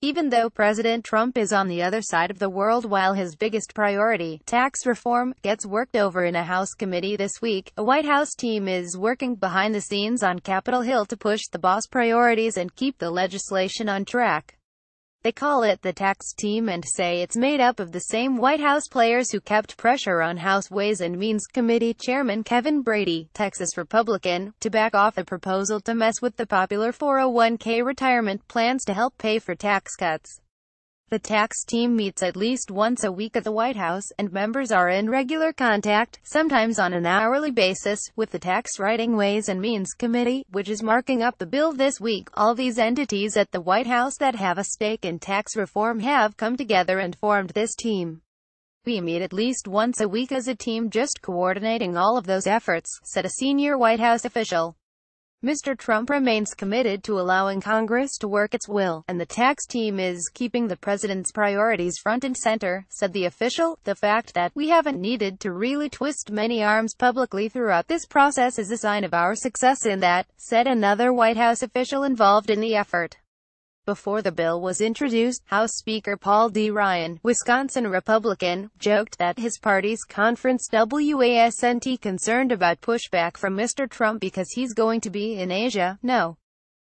Even though President Trump is on the other side of the world while his biggest priority, tax reform, gets worked over in a House committee this week, a White House team is working behind the scenes on Capitol Hill to push the boss priorities and keep the legislation on track. They call it the tax team and say it's made up of the same White House players who kept pressure on House Ways and Means Committee Chairman Kevin Brady, Texas Republican, to back off a proposal to mess with the popular 401k retirement plans to help pay for tax cuts. The tax team meets at least once a week at the White House, and members are in regular contact, sometimes on an hourly basis, with the tax writing Ways and Means Committee, which is marking up the bill this week. All these entities at the White House that have a stake in tax reform have come together and formed this team. "We meet at least once a week as a team, just coordinating all of those efforts," said a senior White House official. Mr. Trump remains committed to allowing Congress to work its will, and the tax team is keeping the president's priorities front and center, said the official. "The fact that we haven't needed to really twist many arms publicly throughout this process is a sign of our success in that," said another White House official involved in the effort. Before the bill was introduced, House Speaker Paul D. Ryan, Wisconsin Republican, joked that his party's conference wasn't concerned about pushback from Mr. Trump because he's going to be in Asia. No.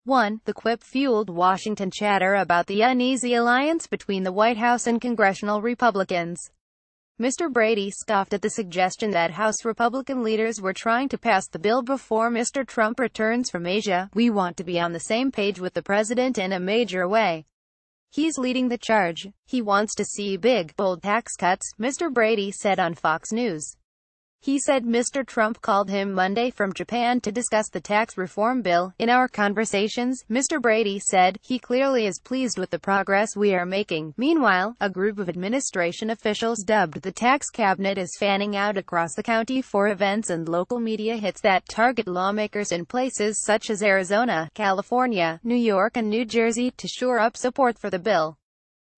1. The quip fueled Washington chatter about the uneasy alliance between the White House and congressional Republicans. Mr. Brady scoffed at the suggestion that House Republican leaders were trying to pass the bill before Mr. Trump returns from Asia. "We want to be on the same page with the president in a major way. He's leading the charge. He wants to see big, bold tax cuts," Mr. Brady said on Fox News. He said Mr. Trump called him Monday from Japan to discuss the tax reform bill. "In our conversations," Mr. Brady said, "he clearly is pleased with the progress we are making." Meanwhile, a group of administration officials dubbed the tax cabinet is fanning out across the county for events and local media hits that target lawmakers in places such as Arizona, California, New York and New Jersey to shore up support for the bill.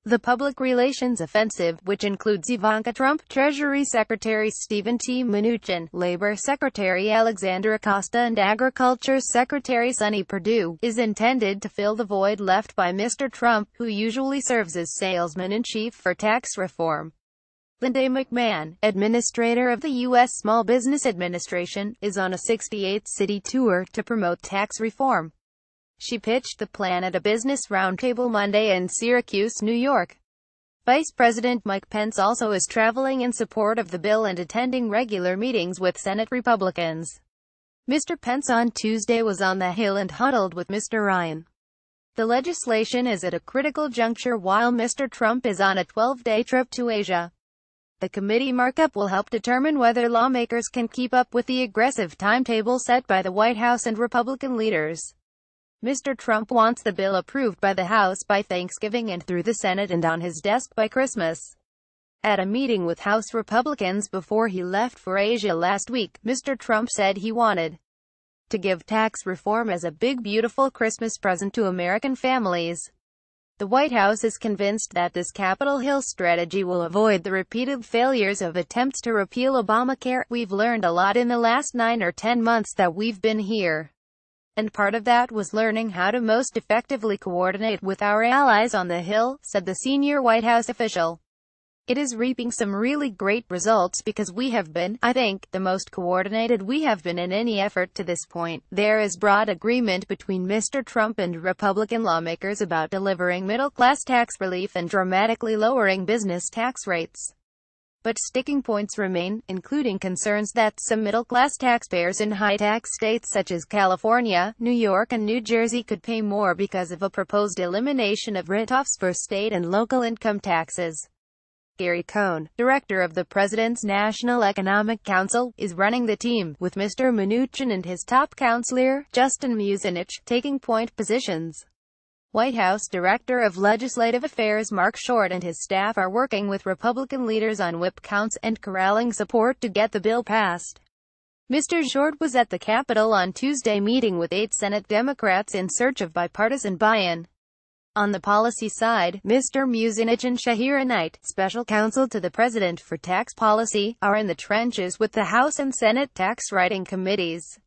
The public relations offensive, which includes Ivanka Trump, Treasury Secretary Stephen T. Mnuchin, Labor Secretary Alexander Acosta and Agriculture Secretary Sonny Perdue, is intended to fill the void left by Mr. Trump, who usually serves as salesman-in-chief for tax reform. Linda McMahon, administrator of the U.S. Small Business Administration, is on a 68-city tour to promote tax reform. She pitched the plan at a business roundtable Monday in Syracuse, New York. Vice President Mike Pence also is traveling in support of the bill and attending regular meetings with Senate Republicans. Mr. Pence on Tuesday was on the Hill and huddled with Mr. Ryan. The legislation is at a critical juncture while Mr. Trump is on a 12-day trip to Asia. The committee markup will help determine whether lawmakers can keep up with the aggressive timetable set by the White House and Republican leaders. Mr. Trump wants the bill approved by the House by Thanksgiving and through the Senate and on his desk by Christmas. At a meeting with House Republicans before he left for Asia last week, Mr. Trump said he wanted to give tax reform as a big, beautiful Christmas present to American families. The White House is convinced that this Capitol Hill strategy will avoid the repeated failures of attempts to repeal Obamacare. "We've learned a lot in the last 9 or 10 months that we've been here. And part of that was learning how to most effectively coordinate with our allies on the Hill," said the senior White House official. "It is reaping some really great results because we have been, I think, the most coordinated we have been in any effort to this point." There is broad agreement between Mr. Trump and Republican lawmakers about delivering middle-class tax relief and dramatically lowering business tax rates. But sticking points remain, including concerns that some middle-class taxpayers in high-tax states such as California, New York and New Jersey could pay more because of a proposed elimination of write-offs for state and local income taxes. Gary Cohn, director of the President's National Economic Council, is running the team, with Mr. Mnuchin and his top counselor, Justin Muzinich, taking point positions. White House Director of Legislative Affairs Mark Short and his staff are working with Republican leaders on whip counts and corralling support to get the bill passed. Mr. Short was at the Capitol on Tuesday meeting with 8 Senate Democrats in search of bipartisan buy-in. On the policy side, Mr. Muzinich and Shahira Knight, special counsel to the president for tax policy, are in the trenches with the House and Senate tax writing committees.